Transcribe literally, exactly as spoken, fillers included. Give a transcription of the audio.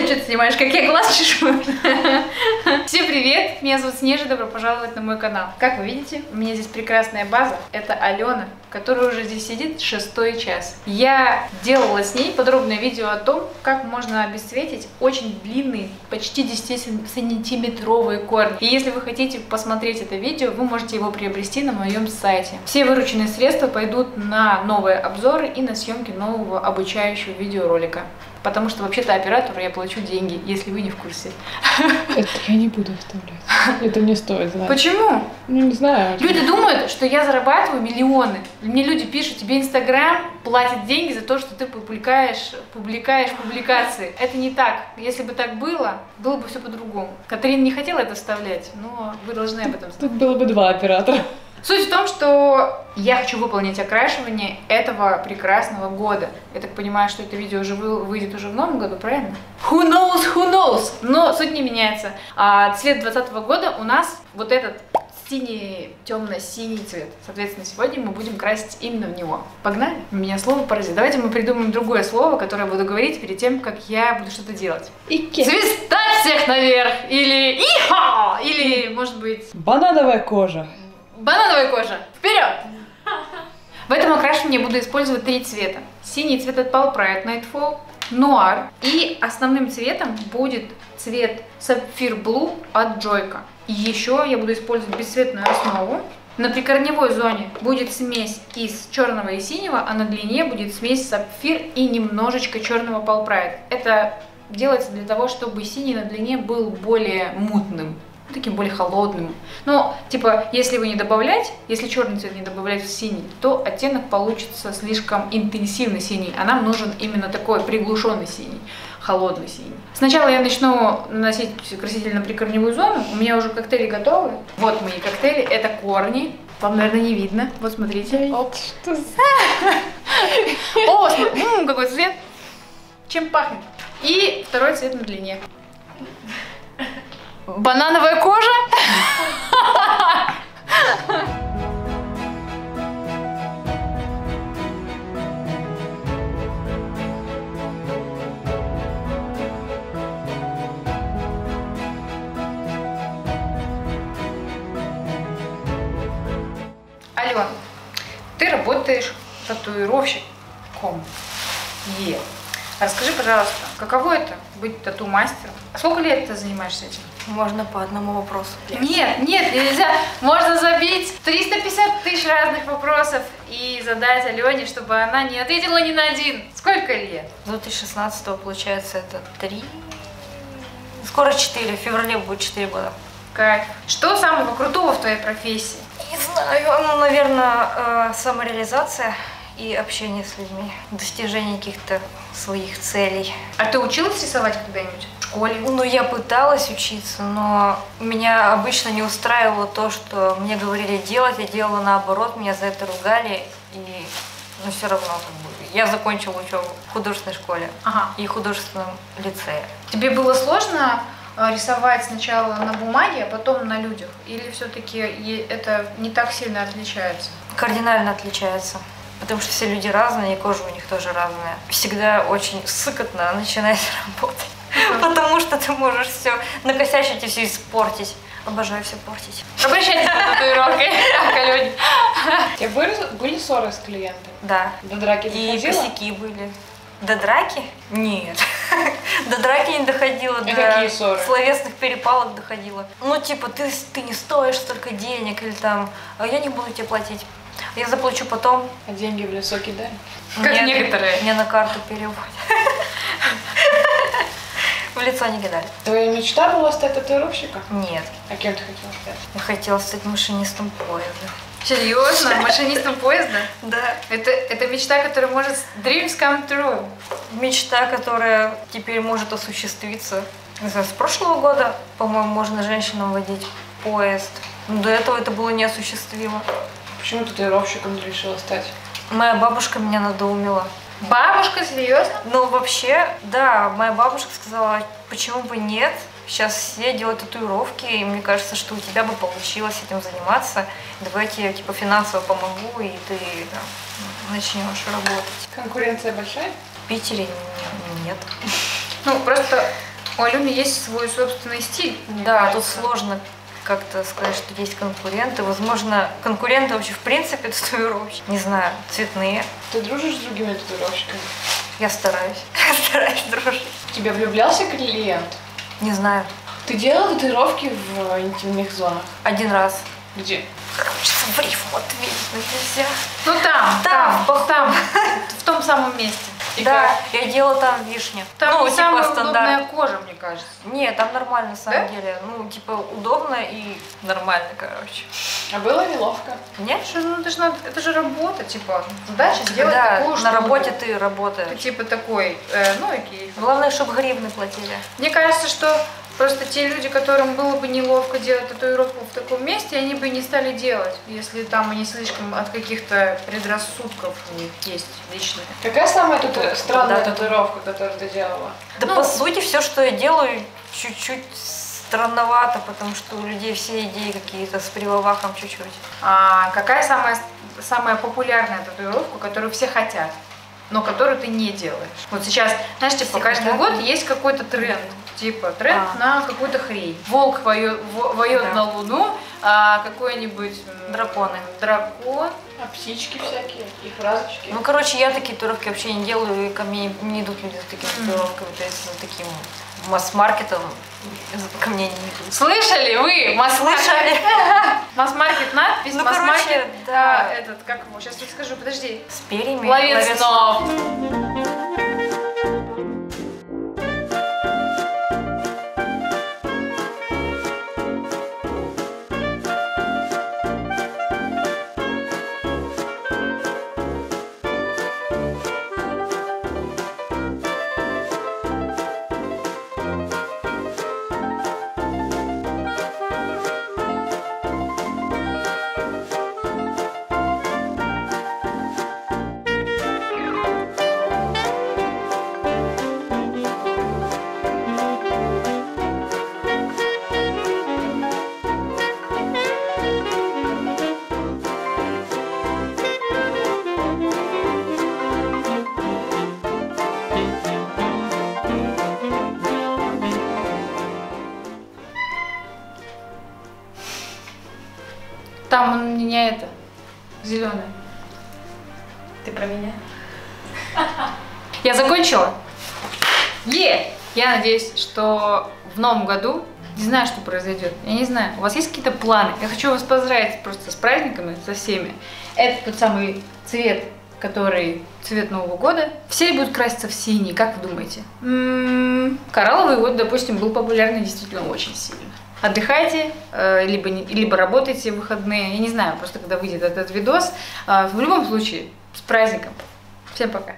Что ты снимаешь? Как я глаз чешу? Всем привет! Меня зовут Снежа, добро пожаловать на мой канал. Как вы видите, у меня здесь прекрасная база. Это Алена, которая уже здесь сидит шестой час. Я делала с ней подробное видео о том, как можно обесцветить очень длинные, почти десятисантиметровые корни. И если вы хотите посмотреть это видео, вы можете его приобрести на моем сайте. Все вырученные средства пойдут на новые обзоры и на съемки нового обучающего видеоролика. Потому что вообще-то оператору я плачу деньги, если вы не в курсе. Это я не буду вставлять. Это не стоит знать. Почему? Ну, не знаю. Люди думают, что я зарабатываю миллионы. Мне люди пишут, тебе Инстаграм платит деньги за то, что ты публикаешь, публикаешь публикации. Это не так. Если бы так было, было бы все по-другому. Катерина не хотела это вставлять, но вы должны об этом знать. Тут было бы два оператора. Суть в том, что я хочу выполнить окрашивание этого прекрасного года. Я так понимаю, что это видео уже выйдет уже в новом году, правильно? Who knows, who knows? Но суть не меняется. А цвет двадцатого года у нас вот этот синий, темно-синий цвет. Соответственно, сегодня мы будем красить именно в него. Погнали? У меня слово паразит. Давайте мы придумаем другое слово, которое я буду говорить перед тем, как я буду что-то делать. Ике. Свистать всех наверх! Или иха! Или, может быть... Банановая кожа. Банановая кожа! Вперед! В этом окрашивании я буду использовать три цвета. Синий цвет от Pal Priad Nightfall, нуар. И основным цветом будет цвет Сапфир Blue от Джойка. И еще я буду использовать бесцветную основу. На прикорневой зоне будет смесь из черного и синего, а на длине будет смесь сапфир и немножечко черного Pal Priad. Это делается для того, чтобы синий на длине был более мутным. Таким более холодным. Но, типа, если его не добавлять, если черный цвет не добавлять в синий, то оттенок получится слишком интенсивный синий, а нам нужен именно такой приглушенный синий, холодный синий. Сначала я начну наносить краситель на прикорневую зону. У меня уже коктейли готовы. Вот мои коктейли, это корни. Вам, наверное, не видно. Вот, смотрите. Оп. О, какой цвет. Чем пахнет. И второй цвет на длине. Банановая кожа? Алена, ты работаешь татуировщиком. Е. Расскажи, пожалуйста, каково это быть тату-мастером? Сколько лет ты занимаешься этим? Можно по одному вопросу. Нет, нет, нельзя. Можно забить триста пятьдесят тысяч разных вопросов и задать Алене, чтобы она не ответила ни на один. Сколько лет? С две тысячи шестнадцатого, получается, это три. Скоро четыре. В феврале будет четыре года. Кайф. Что самого крутого в твоей профессии? Не знаю. Ну, наверное, самореализация и общение с людьми. Достижение каких-то своих целей. А ты училась рисовать когда-нибудь? В школе? Ну, я пыталась учиться, но меня обычно не устраивало то, что мне говорили делать, я делала наоборот, меня за это ругали, и ну, все равно я закончила учебу в художественной школе, ага, и художественном лицее. Тебе было сложно рисовать сначала на бумаге, а потом на людях? Или все-таки это не так сильно отличается? Кардинально отличается. Потому что все люди разные, и кожа у них тоже разная. Всегда очень сыкотно начинать работать. Потому что ты можешь все накосячить и все испортить. Обожаю все портить. Обращайтесь на татуировки. У тебя были ссоры с клиентом? Да. До драки доходило? И косяки были. До драки? Нет. До драки не доходило. И какие ссоры? До словесных перепалок доходило. Ну, типа, ты не стоишь столько денег, или там, я не буду тебе платить. Я заплачу потом. А деньги в лесу кидали? Как нет, некоторые. Мне на карту переводят. В лицо не кидали. Твоя мечта была стать татуировщиком? Нет. А кем ты хотела стать? Я хотела стать машинистом поезда. Серьезно? Машинистом поезда? Да. Это, это мечта, которая может... Dreams come true. Мечта, которая теперь может осуществиться. С прошлого года, по-моему, можно женщинам водить поезд. Но до этого это было неосуществимо. Почему татуировщиком ты решила стать? Моя бабушка меня надоумила. Бабушка? Серьезно? Ну, вообще, да. Моя бабушка сказала, почему бы нет? Сейчас все делают татуировки, и мне кажется, что у тебя бы получилось этим заниматься. Давайте я, типа, финансово помогу, и ты да, начнешь работать. Конкуренция большая? В Питере нет. Ну, просто у Алены есть свой собственный стиль. Да, тут сложно как-то сказать, что есть конкуренты. Возможно, конкуренты вообще в принципе татуировщики. Не знаю, цветные. Ты дружишь с другими татуировщиками? Я стараюсь. Стараюсь дружить. Тебя влюблялся клиент? Не знаю. Ты делала татуировки в интимных зонах? Один раз. Где? Хочется в риф ответить, но нельзя. Ну там, там, там, там, в том самом месте. И да, как? Я делала там вишню. Там ну, не типа самая стандарт. Удобная кожа, мне кажется. Нет, там нормально, на самом да? деле. Ну, типа, удобно и нормально, короче. А было неловко? Нет? Что, ну, это же надо, это же работа, типа, задача сделать да, такую штуку. На работе ты работаешь. Ты, типа, такой, э, ну, окей. Главное, чтобы гривны платили. Мне кажется, что просто те люди, которым было бы неловко делать татуировку в таком месте, они бы не стали делать, если там они слишком от каких-то предрассудков у них есть личные. Какая самая тату... странная да, татуировка, которую ты делала? Да ну, по сути, все, что я делаю, чуть-чуть странновато, потому что у людей все идеи какие-то с приволвахом чуть-чуть. А какая самая, самая популярная татуировка, которую все хотят, но которую ты не делаешь? Вот сейчас, знаешь, типа, каждый год есть какой-то тренд. Типа тренд а. на какую-то хрень. Волк воет, воет да. на луну, а какой-нибудь драконы. Дракон. А птички всякие, их разочки. Ну, короче, я такие туровки вообще не делаю, и ко мне не идут люди с такими mm-hmm. туровками, то есть с таким масс-маркетом ко мне не идут. Слышали вы? Масс-маркет. Масс-маркет надпись, масс-маркет. Да, этот, как его, сейчас расскажу, подожди. С перьями. Ловец снов. Там он у меня это, зеленый. Ты про меня? Я закончила. Е! Я надеюсь, что в новом году, не знаю, что произойдет, я не знаю, у вас есть какие-то планы? Я хочу вас поздравить просто с праздниками, со всеми. Это тот самый цвет, который цвет Нового года. Все будут краситься в синий, как вы думаете? М-м-м, коралловый вот, допустим, был популярный действительно очень сильно. Отдыхайте, либо, либо работайте в выходные. Я не знаю, просто когда выйдет этот видос. В любом случае, с праздником. Всем пока.